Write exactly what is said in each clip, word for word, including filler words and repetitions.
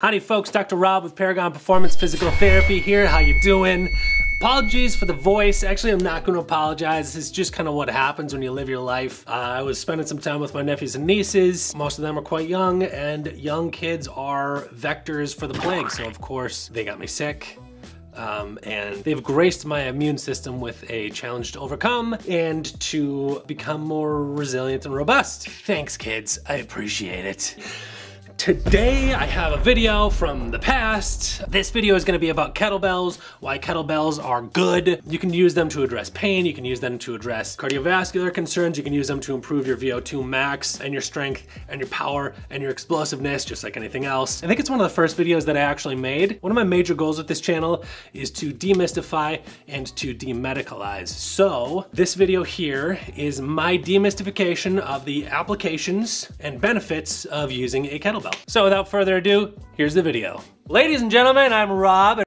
Howdy folks, Doctor Rob with Paragon Performance Physical Therapy here. How you doing? Apologies for the voice. Actually, I'm not going to apologize. This is just kind of what happens when you live your life. Uh, I was spending some time with my nephews and nieces. Most of them are quite young, and young kids are vectors for the plague. So of course, they got me sick. Um, and they've graced my immune system with a challenge to overcome and to become more resilient and robust. Thanks, kids. I appreciate it. Today, I have a video from the past. This video is gonna be about kettlebells, why kettlebells are good. You can use them to address pain, you can use them to address cardiovascular concerns, you can use them to improve your V O two max and your strength and your power and your explosiveness, just like anything else. I think it's one of the first videos that I actually made. One of my major goals with this channel is to demystify and to demedicalize. So this video here is my demystification of the applications and benefits of using a kettlebell. So without further ado, here's the video. Ladies and gentlemen, I'm Rob,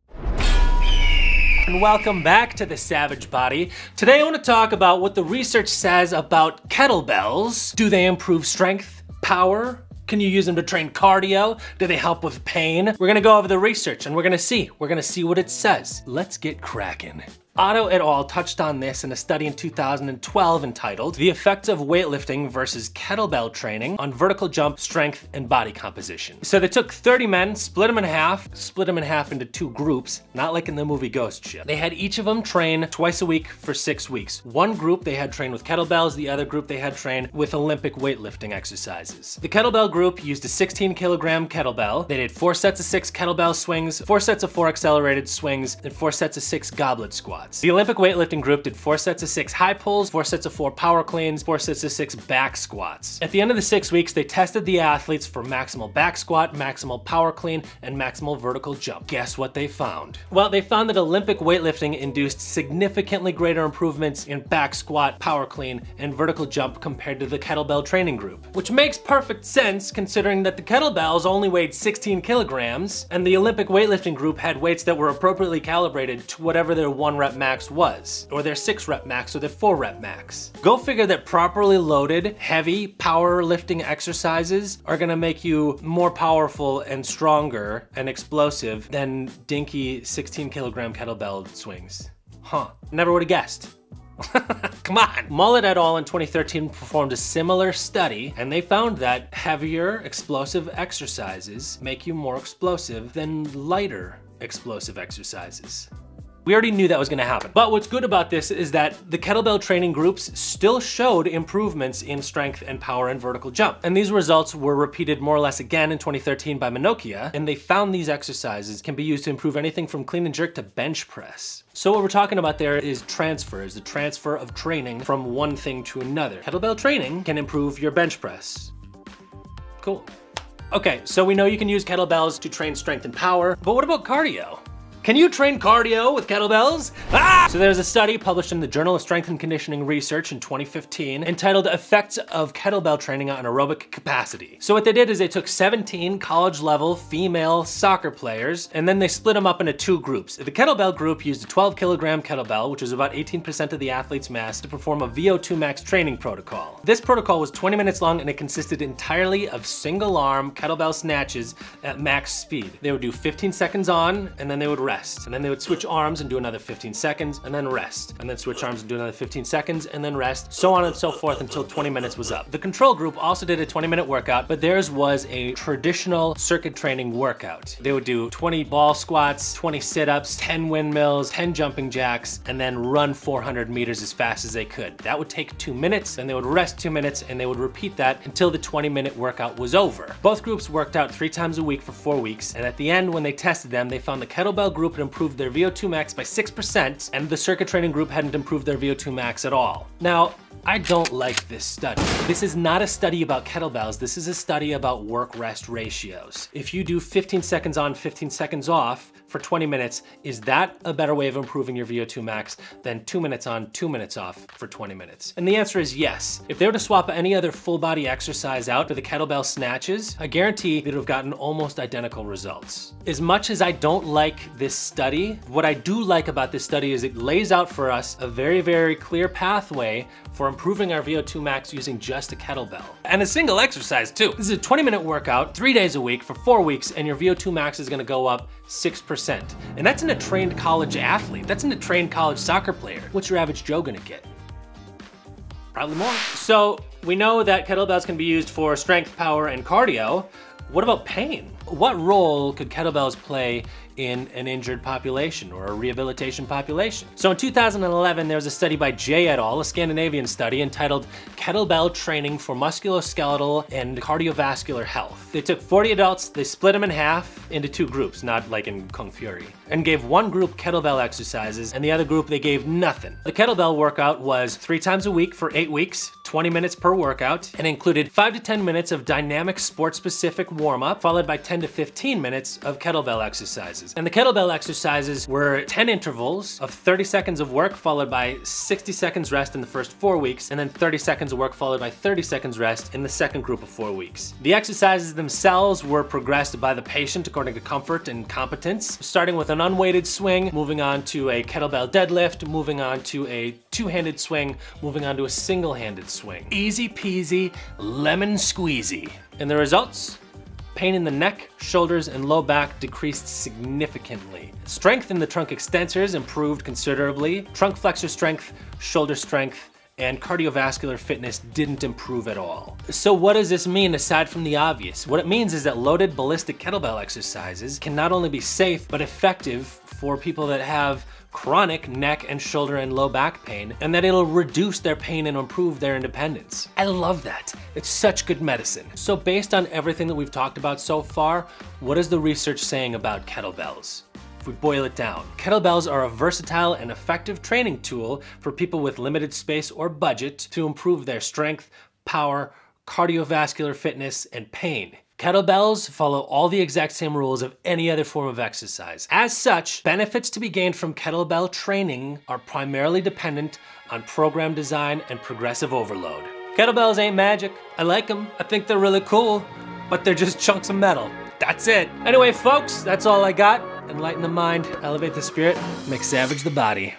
and welcome back to the Savage Body. Today I want to talk about what the research says about kettlebells. Do they improve strength, power? Can you use them to train cardio? Do they help with pain? We're gonna go over the research and we're gonna see. We're gonna see what it says. Let's get cracking. Otto et al. Touched on this in a study in two thousand twelve entitled The Effects of Weightlifting versus Kettlebell Training on Vertical Jump Strength and Body Composition. So they took thirty men, split them in half, split them in half into two groups, not like in the movie Ghost Ship. They had each of them train twice a week for six weeks. One group they had trained with kettlebells, the other group they had trained with Olympic weightlifting exercises. The kettlebell group used a sixteen kilogram kettlebell. They did four sets of six kettlebell swings, four sets of four accelerated swings, and four sets of six goblet squats. The Olympic weightlifting group did four sets of six high pulls, four sets of four power cleans, four sets of six back squats. At the end of the six weeks, they tested the athletes for maximal back squat, maximal power clean, and maximal vertical jump. Guess what they found? Well, they found that Olympic weightlifting induced significantly greater improvements in back squat, power clean, and vertical jump compared to the kettlebell training group, which makes perfect sense considering that the kettlebells only weighed sixteen kilograms, and the Olympic weightlifting group had weights that were appropriately calibrated to whatever their one rep max was, or their six rep max, or their four rep max. Go figure that properly loaded, heavy power lifting exercises are gonna make you more powerful and stronger and explosive than dinky sixteen kilogram kettlebell swings. Huh, never would've guessed. Come on. Mullett et al. In twenty thirteen performed a similar study, and they found that heavier explosive exercises make you more explosive than lighter explosive exercises. We already knew that was gonna happen. But what's good about this is that the kettlebell training groups still showed improvements in strength and power and vertical jump. And these results were repeated more or less again in twenty thirteen by Manocchia, and they found these exercises can be used to improve anything from clean and jerk to bench press. So what we're talking about there is transfer, is the transfer of training from one thing to another. Kettlebell training can improve your bench press. Cool. Okay, so we know you can use kettlebells to train strength and power, but what about cardio? Can you train cardio with kettlebells? Ah! So there's a study published in the Journal of Strength and Conditioning Research in twenty fifteen entitled Effects of Kettlebell Training on Aerobic Capacity. So what they did is they took seventeen college level female soccer players, and then they split them up into two groups. The kettlebell group used a twelve kilogram kettlebell, which is about eighteen percent of the athlete's mass, to perform a V O two max training protocol. This protocol was twenty minutes long, and it consisted entirely of single arm kettlebell snatches at max speed. They would do fifteen seconds on, and then they would rest, and then they would switch arms and do another fifteen seconds, and then rest, and then switch arms and do another fifteen seconds, and then rest, so on and so forth until twenty minutes was up. The control group also did a twenty minute workout, but theirs was a traditional circuit training workout. They would do twenty ball squats, twenty sit-ups, ten windmills, ten jumping jacks, and then run four hundred meters as fast as they could. That would take two minutes, and they would rest two minutes, and they would repeat that until the twenty minute workout was over. Both groups worked out three times a week for four weeks, and at the end, when they tested them, they found the kettlebell group group had improved their V O two max by six percent, and the circuit training group hadn't improved their V O two max at all. Now, I don't like this study. This is not a study about kettlebells. This is a study about work-rest ratios. If you do fifteen seconds on, fifteen seconds off, for twenty minutes, is that a better way of improving your V O two max than two minutes on, two minutes off for twenty minutes? And the answer is yes. If they were to swap any other full body exercise out for the kettlebell snatches, I guarantee they'd have gotten almost identical results. As much as I don't like this study, what I do like about this study is it lays out for us a very, very clear pathway for improving our V O two max using just a kettlebell. And a single exercise too. This is a twenty minute workout, three days a week for four weeks, and your V O two max is gonna go up six percent. And that's in a trained college athlete. That's in a trained college soccer player. What's your average Joe gonna get? Probably more. So we know that kettlebells can be used for strength, power, and cardio. What about pain? What role could kettlebells play in an injured population or a rehabilitation population? So in two thousand eleven, there was a study by Jay et al., a Scandinavian study entitled Kettlebell Training for Musculoskeletal and Cardiovascular Health. They took forty adults, they split them in half into two groups, not like in Kung Fury, and gave one group kettlebell exercises and the other group they gave nothing. The kettlebell workout was three times a week for eight weeks, twenty minutes per workout, and included five to ten minutes of dynamic sport-specific warm-up, followed by ten to fifteen minutes of kettlebell exercises. And the kettlebell exercises were ten intervals of thirty seconds of work followed by sixty seconds rest in the first four weeks, and then thirty seconds of work followed by thirty seconds rest in the second group of four weeks. The exercises themselves were progressed by the patient according to comfort and competence, starting with an unweighted swing, moving on to a kettlebell deadlift, moving on to a two-handed swing, moving on to a single-handed swing. Easy peasy, lemon squeezy. And the results? Pain in the neck, shoulders, and low back decreased significantly. Strength in the trunk extensors improved considerably. Trunk flexor strength, shoulder strength, and cardiovascular fitness didn't improve at all. So what does this mean aside from the obvious? What it means is that loaded ballistic kettlebell exercises can not only be safe, but effective for people that have chronic neck and shoulder and low back pain, and that it'll reduce their pain and improve their independence. I love that. It's such good medicine. So based on everything that we've talked about so far, what is the research saying about kettlebells? If we boil it down, kettlebells are a versatile and effective training tool for people with limited space or budget to improve their strength, power, cardiovascular fitness, and pain. Kettlebells follow all the exact same rules of any other form of exercise. As such, benefits to be gained from kettlebell training are primarily dependent on program design and progressive overload. Kettlebells ain't magic. I like them. I think they're really cool, but they're just chunks of metal. That's it. Anyway, folks, that's all I got. Enlighten the mind, elevate the spirit, make savage the body.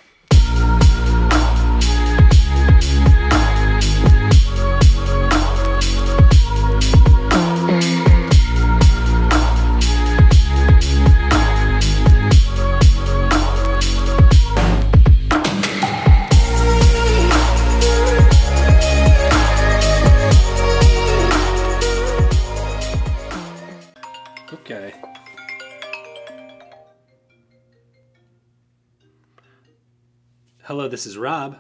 Okay. Hello, this is Rob.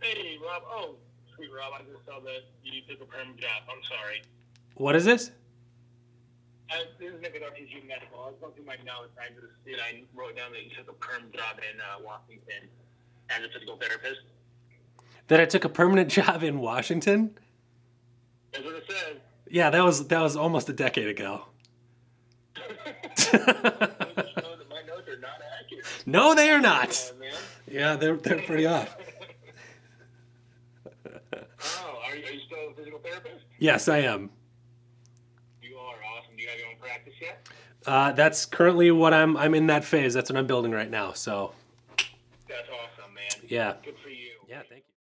Hey, Rob. Oh, sweet Rob. I just saw that you took a permanent job. I'm sorry. What is this? I, this is Nicodemus Medical. I was going through my notes. I just did. I wrote down that you took a permanent job in uh, Washington as a physical therapist. That I took a permanent job in Washington? That's what it says. Yeah, that was that was almost a decade ago. No, they are not. Yeah, they're they're pretty off. Oh, are you, are you still a physical therapist? Yes, I am. You are awesome. Do you have your own practice yet? Uh, that's currently what I'm. I'm in that phase. That's what I'm building right now. So. That's awesome, man. Yeah. Good for you. Yeah, thank you.